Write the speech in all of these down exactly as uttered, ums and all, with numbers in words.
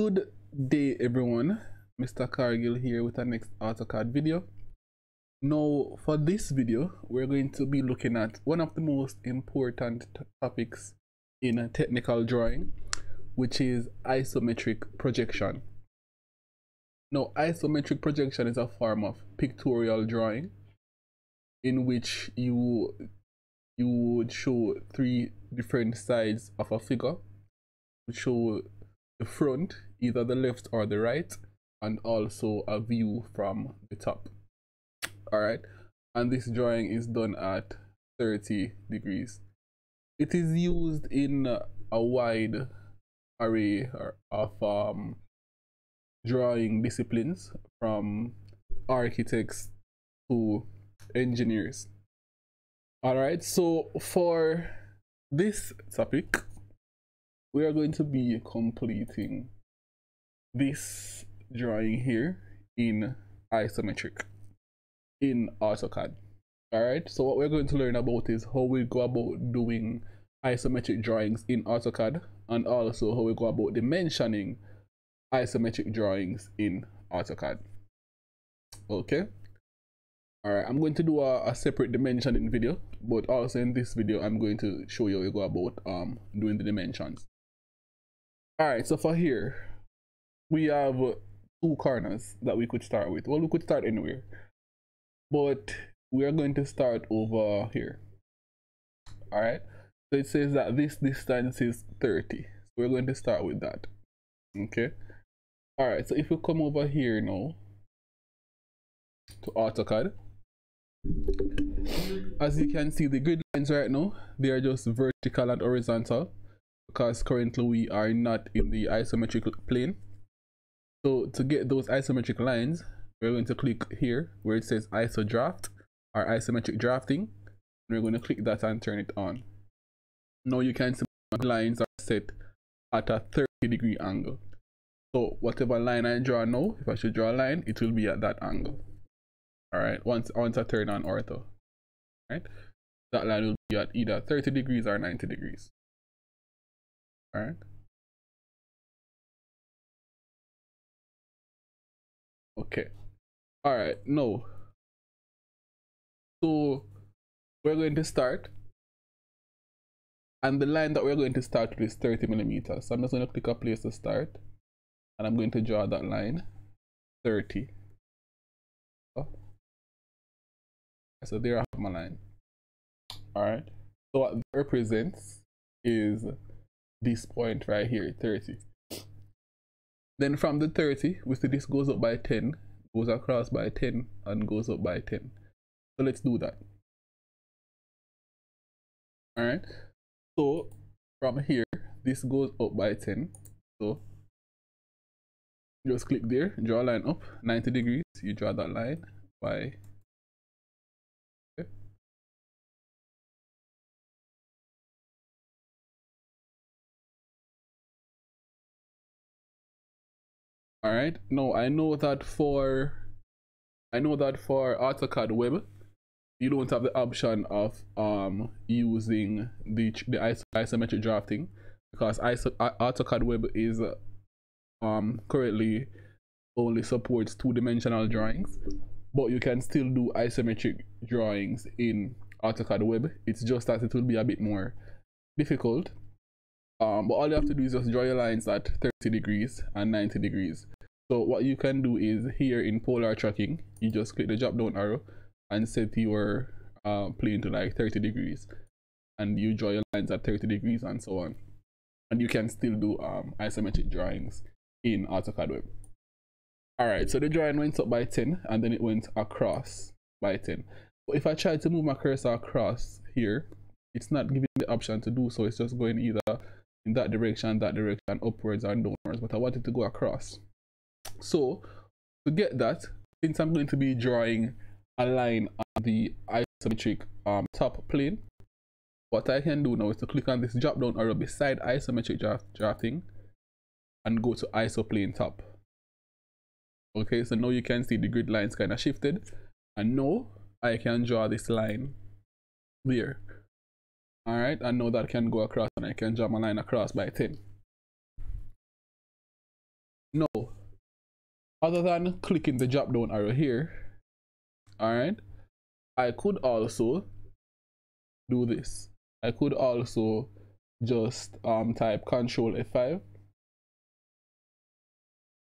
Good day everyone, Mister Cargill here with our next AutoCAD video. Now for this video we're going to be looking at one of the most important topics in a technical drawing, which is isometric projection. Now isometric projection is a form of pictorial drawing in which you you would show three different sides of a figure. You show the front, either the left or the right, and also a view from the top. All right, and this drawing is done at thirty degrees. It is used in a wide array of um, drawing disciplines, from architects to engineers. All right, so for this topic we are going to be completing this drawing here in isometric in AutoCAD. All right, so what we're going to learn about is how we go about doing isometric drawings in AutoCAD, and also how we go about dimensioning isometric drawings in AutoCAD. Okay, all right, I'm going to do a, a separate dimensioning video, but also in this video I'm going to show you how we go about um doing the dimensions. All right, so for here, we have two corners that we could start with. Well, we could start anywhere, but we are going to start over here. All right, so it says that this distance is thirty. So we're going to start with that. Okay. All right, so if we come over here now to AutoCAD, as you can see, the grid lines right now, they are just vertical and horizontal, because currently we are not in the isometric plane. So to get those isometric lines, we're going to click here where it says iso draft or isometric drafting, and we're going to click that and turn it on. Now you can see the lines are set at a thirty degree angle, so whatever line I draw now, if I should draw a line, it will be at that angle. All right, once once I turn on ortho, right, that line will be at either thirty degrees or ninety degrees. All right. Okay. All right. No. So we're going to start, and the line that we're going to start with is thirty millimeters. So I'm just going to click a place to start, and I'm going to draw that line, thirty. Oh. So there I have my line. All right. So what that represents is this point right here, thirty. Then from the thirty, we see this goes up by ten, goes across by ten, and goes up by ten. So let's do that. All right, so from here, this goes up by ten, so just click there, draw a line up ninety degrees. You draw that line by all right. No, I know that for I know that for AutoCAD Web, you don't have the option of um using the the iso isometric drafting, because iso AutoCAD Web is um currently only supports two-dimensional drawings, but you can still do isometric drawings in AutoCAD Web. It's just that it will be a bit more difficult. Um, but all you have to do is just draw your lines at thirty degrees and ninety degrees. So what you can do is, here in polar tracking, you just click the drop down arrow and set your uh, plane to like thirty degrees, and you draw your lines at thirty degrees and so on. And you can still do um, isometric drawings in AutoCAD Web. All right, so the drawing went up by ten, and then it went across by ten. But if I try to move my cursor across here, it's not giving me the option to do so. It's just going either in that direction, that direction, upwards and downwards, but I want it to go across. So to get that, since I'm going to be drawing a line on the isometric um, top plane, what I can do now is to click on this drop down arrow beside isometric draft drafting and go to isoplane top. Okay, so now you can see the grid lines kind of shifted, and now I can draw this line there. All right, I know that can go across, and I can draw my line across by ten. Now, other than clicking the drop down arrow here, all right, I could also do this. I could also just um type control F five,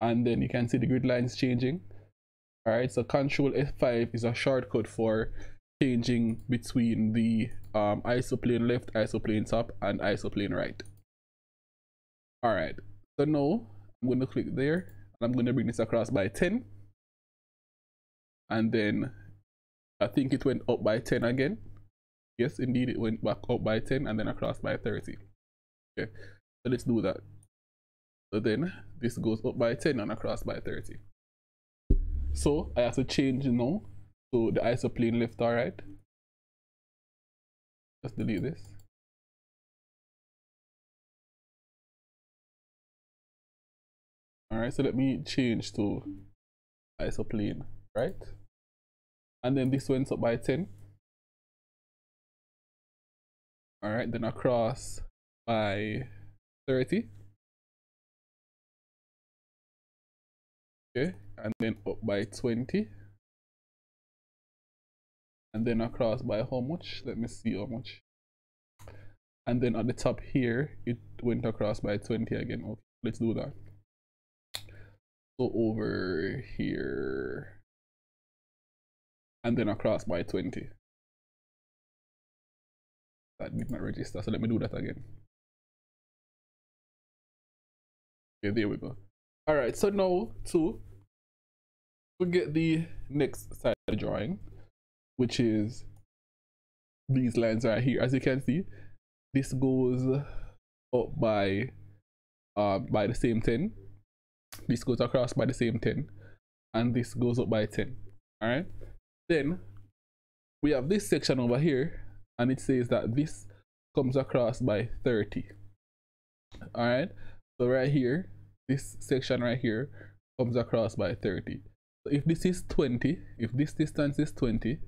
and then you can see the grid lines changing. All right, so control F five is a shortcut for changing between the um isoplane left, isoplane top, and isoplane right. All right, so now I'm going to click there, and I'm going to bring this across by ten, and then I think it went up by ten again. Yes, indeed, it went back up by ten and then across by thirty. Okay, so let's do that. So then this goes up by ten and across by thirty. So I have to change now to the isoplane left or right. Let's delete this. All right, so let me change to isoplane right. And then this went up by ten. All right, then across by thirty. Okay, and then up by twenty. And then across by how much? Let me see how much. And then at the top here, it went across by twenty again. Okay, let's do that. So over here. And then across by twenty. That did not register, so let me do that again. Okay, there we go. All right, so now to we get the next side of the drawing, which is these lines right here. As you can see, this goes up by uh, by the same ten, this goes across by the same ten, and this goes up by ten. All right, then we have this section over here, and it says that this comes across by thirty. All right, so right here, this section right here comes across by thirty. So if this is twenty, if this distance is twenty,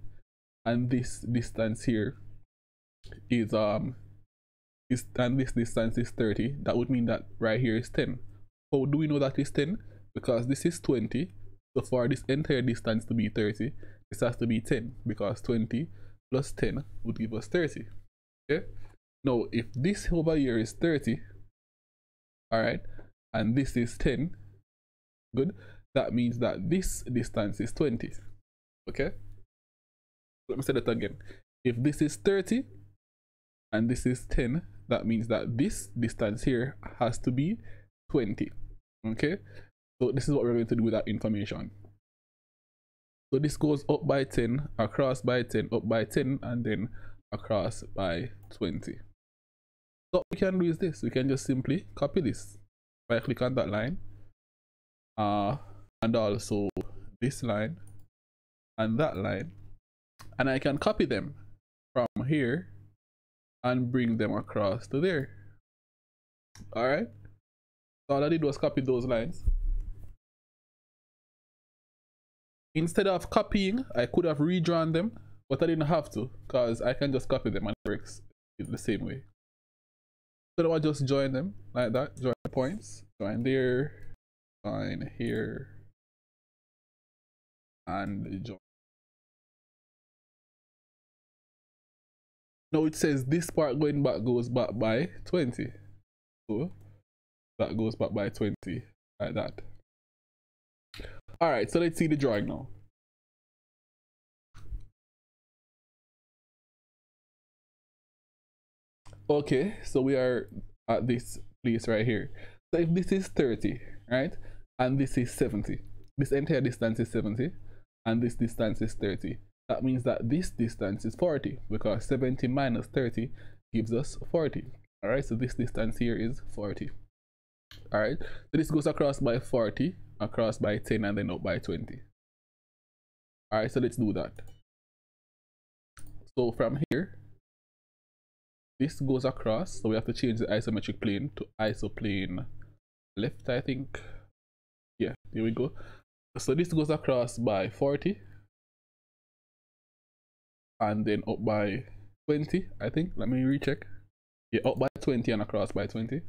and this distance here is um is and this distance is thirty, that would mean that right here is ten. How do we know that is ten? Because this is twenty, so for this entire distance to be thirty, this has to be ten, because twenty plus ten would give us thirty. Okay, now if this over here is thirty, all right, and this is ten, good, that means that this distance is twenty. Okay, let me say that again. If this is thirty and this is ten, that means that this distance here has to be twenty. Okay, so this is what we're going to do with that information. So this goes up by ten, across by ten, up by ten, and then across by twenty. So what we can do is this. We can just simply copy this by click on that line, uh, and also this line and that line, and I can copy them from here and bring them across to there. All right, so all I did was copy those lines. Instead of copying, I could have redrawn them, but I didn't have to, because I can just copy them and it works the same way. So now I just join them like that. Join points, join there, join here, and join. Now it says this part going back goes back by twenty. So that goes back by twenty, like that. All right, so let's see the drawing now. Okay, so we are at this place right here. So if this is thirty, right, and this is seventy, this entire distance is seventy, and this distance is thirty. That means that this distance is forty, because seventy minus thirty gives us forty. All right, so this distance here is forty. All right, so this goes across by forty, across by ten, and then up by twenty. All right, so let's do that. So from here, this goes across, so we have to change the isometric plane to isoplane left, I think. Yeah, here we go. So this goes across by forty, and then up by twenty, I think. Let me recheck. Yeah, up by twenty and across by twenty.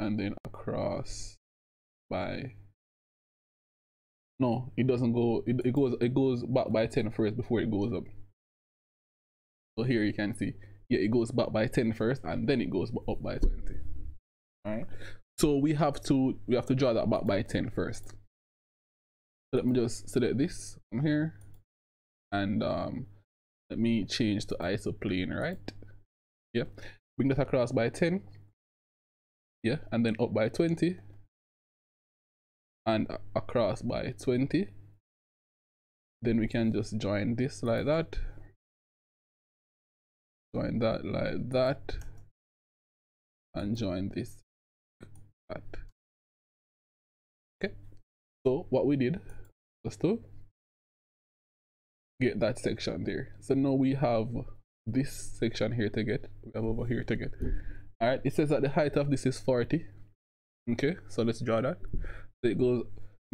and then across by, no, it doesn't go, it, it goes it goes back by ten first before it goes up. So here you can see, yeah, it goes back by ten first and then it goes up by twenty. All right, so we have to we have to draw that back by ten first. So let me just select this from here, and um let me change to isoplane right. Yeah, bring that across by ten, yeah, and then up by twenty, and across by twenty. Then we can just join this like that, join that like that, and join this like that. Okay, so what we did was to get that section there. So now we have this section here to get, we have over here to get. All right, it says that the height of this is forty. Okay, so let's draw that. So it goes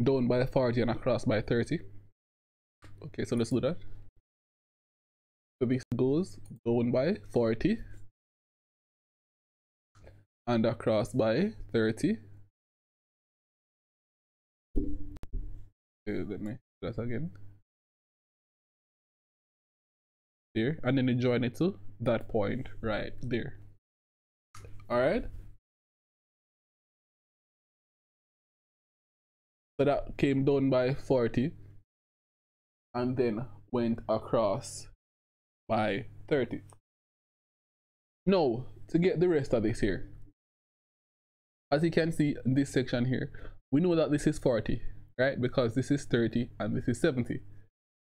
down by forty and across by thirty. Okay, so let's do that. So this goes down by forty and across by thirty. Okay, let me do that again. There, and then you join it to that point right there. All right, so that came down by forty and then went across by thirty. Now to get the rest of this here, as you can see in this section here, we know that this is forty, right? Because this is thirty and this is seventy,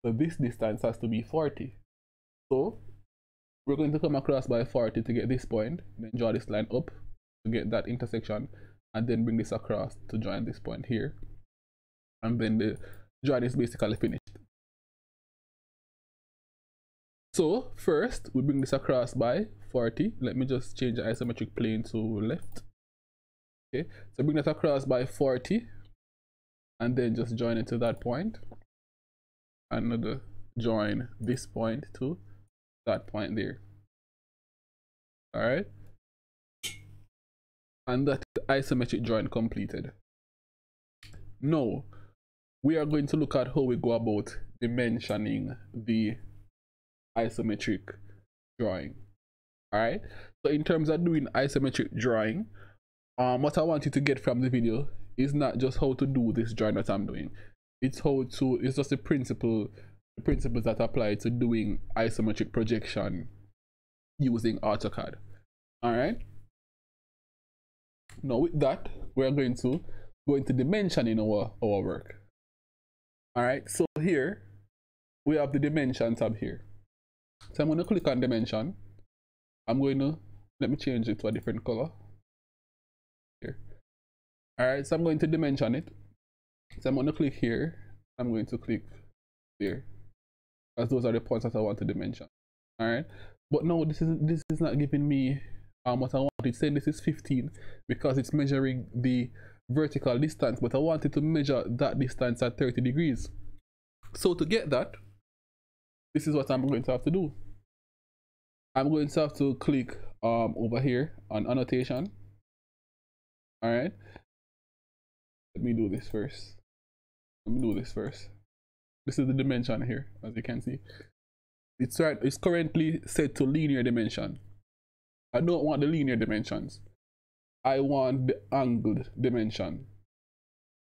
so this distance has to be forty. So we're going to come across by forty to get this point, then draw this line up to get that intersection, and then bring this across to join this point here, and then the drawing is basically finished. So first we bring this across by forty. Let me just change the isometric plane to left. Okay, so bring that across by forty and then just join it to that point, and join this point to that point there. All right, and that isometric drawing completed. Now we are going to look at how we go about dimensioning the isometric drawing. All right, so in terms of doing isometric drawing, um what I want you to get from the video is not just how to do this drawing that I'm doing, it's how to it's just the principle principles that apply to doing isometric projection using AutoCAD. All right, now with that, we're going to go into dimensioning our our work. All right, so here we have the dimension tab here, so I'm going to click on dimension. I'm going to let me change it to a different color here. All right, so I'm going to dimension it, so I'm going to click here, I'm going to click there, as those are the points that I want to dimension. All right, but no, this is this is not giving me um what I want. It's saying this is fifteen because it's measuring the vertical distance, but I wanted to measure that distance at thirty degrees. So to get that, this is what I'm going to have to do. I'm going to have to click um over here on annotation. All right, let me do this first. Let me do this first. This is the dimension here, as you can see. It's right, it's currently set to linear dimension. I don't want the linear dimensions. I want the angled dimension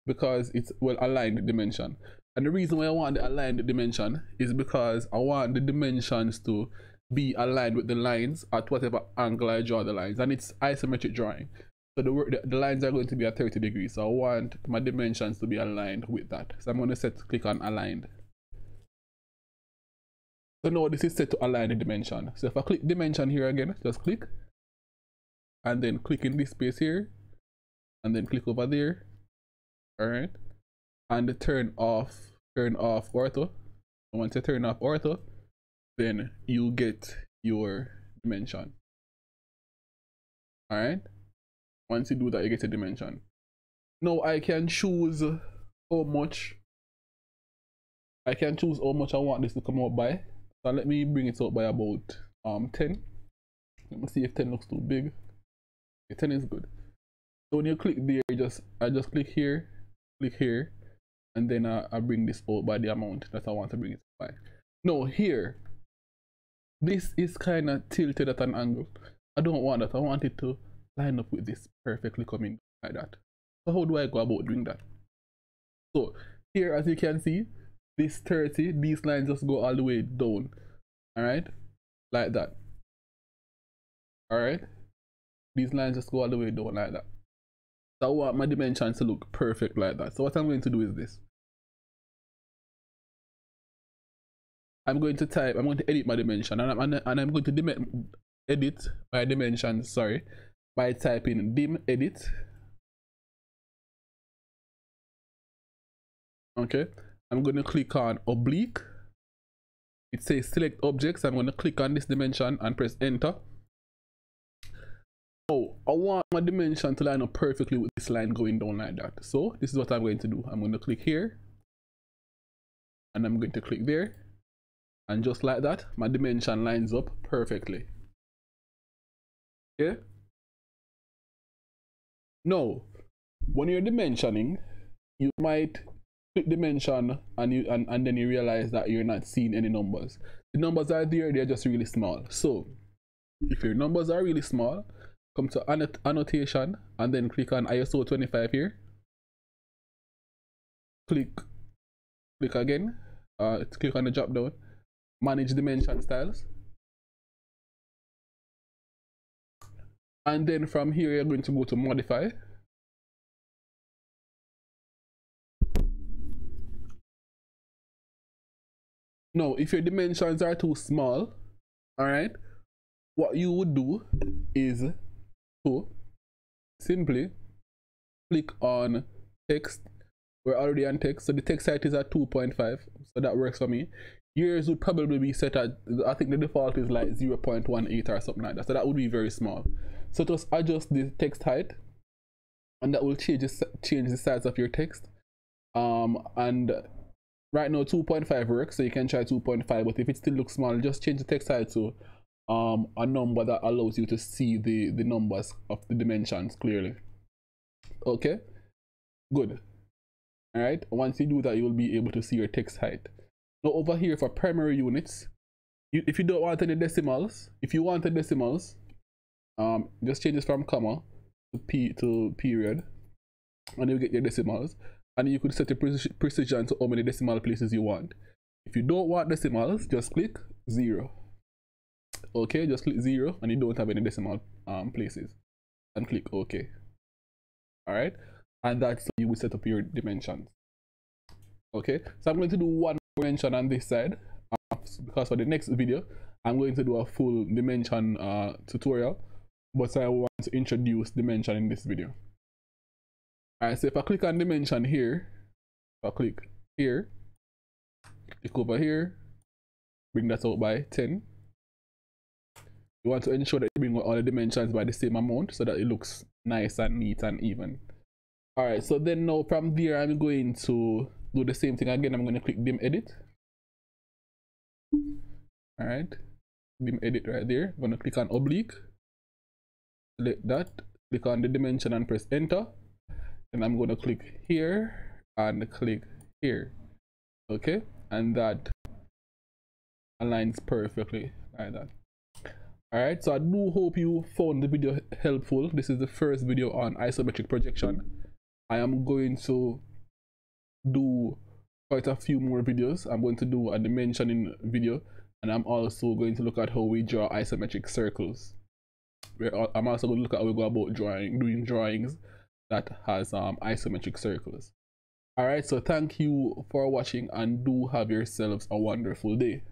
because it's well aligned dimension. And the reason why I want the aligned dimension is because I want the dimensions to be aligned with the lines at whatever angle I draw the lines. And it's isometric drawing. So the, the lines are going to be at thirty degrees. So I want my dimensions to be aligned with that. So I'm going to set click on aligned. So now this is set to align the dimension. So if I click dimension here again, just click. And then click in this space here. And then click over there. Alright. And turn off, turn off ortho. And once you turn off ortho, then you get your dimension. Alright. Once you do that, you get a dimension. Now I can choose how much I can choose how much I want this to come out by. So let me bring it out by about um ten. Let me see if ten looks too big. Okay, ten is good. So when you click there, you just I just click here, click here, and then I, I bring this out by the amount that I want to bring it by. Now here, this is kind of tilted at an angle. I don't want that. I want it to line up with this perfectly, coming like that. So how do I go about doing that? So here, as you can see, this thirty, these lines just go all the way down. All right, like that. All right, these lines just go all the way down like that. So I want my dimensions to look perfect like that. So what I'm going to do is this. I'm going to type, I'm going to edit my dimension, and I'm, and, and I'm going to dim edit my dimension, sorry, by typing dim edit. Okay, I'm going to click on oblique. It says select objects. I'm going to click on this dimension and press enter. Oh, I want my dimension to line up perfectly with this line going down like that. So this is what I'm going to do. I'm going to click here, and I'm going to click there. And just like that, my dimension lines up perfectly. Okay? Now, when you're dimensioning, you might click dimension and, you, and, and then you realize that you're not seeing any numbers. The numbers are there, they're just really small. So, if your numbers are really small, come to annot- annotation and then click on I S O twenty-five here. Click, click again, uh, click on the drop down. Manage dimension styles, and then from here you're going to go to modify, now if your dimensions are too small, all right, what you would do is to simply click on text. We're already on text, so the text height is at two point five, so that works for me. Yours would probably be set at, I think the default is like zero point one eight or something like that. So that would be very small. So just adjust the text height, and that will change the, change the size of your text. Um, and right now two point five works, so you can try two point five, but if it still looks small, just change the text height to um, a number that allows you to see the, the numbers of the dimensions clearly. Okay, good. All right, once you do that, you'll be able to see your text height. Now over here for primary units, you, if you don't want any decimals, if you want the decimals, um, just change this from comma to p to period, and you get your decimals. And you could set the precision to how many decimal places you want. If you don't want decimals, just click zero. Okay, just click zero, and you don't have any decimal um, places, and click OK. All right, and that's how you would set up your dimensions. Okay, so I'm going to do one dimension on this side, uh, because for the next video I'm going to do a full dimension uh, tutorial, but I want to introduce dimension in this video. Alright, so if I click on dimension here, if I click here, click over here, bring that out by ten. You want to ensure that you bring all the dimensions by the same amount so that it looks nice and neat and even. Alright, so then now from there I'm going to do the same thing again. I'm going to click dim edit. All right, dim edit right there. I'm going to click on oblique, select that, click on the dimension and press enter, and I'm going to click here and click here. Okay, and that aligns perfectly like that. All right, so I do hope you found the video helpful. This is the first video on isometric projection. I am going to do quite a few more videos. I'm going to do a dimensioning video, and I'm also going to look at how we draw isometric circles. I'm also going to look at how we go about drawing doing drawings that has um isometric circles. All right, so thank you for watching, and do have yourselves a wonderful day.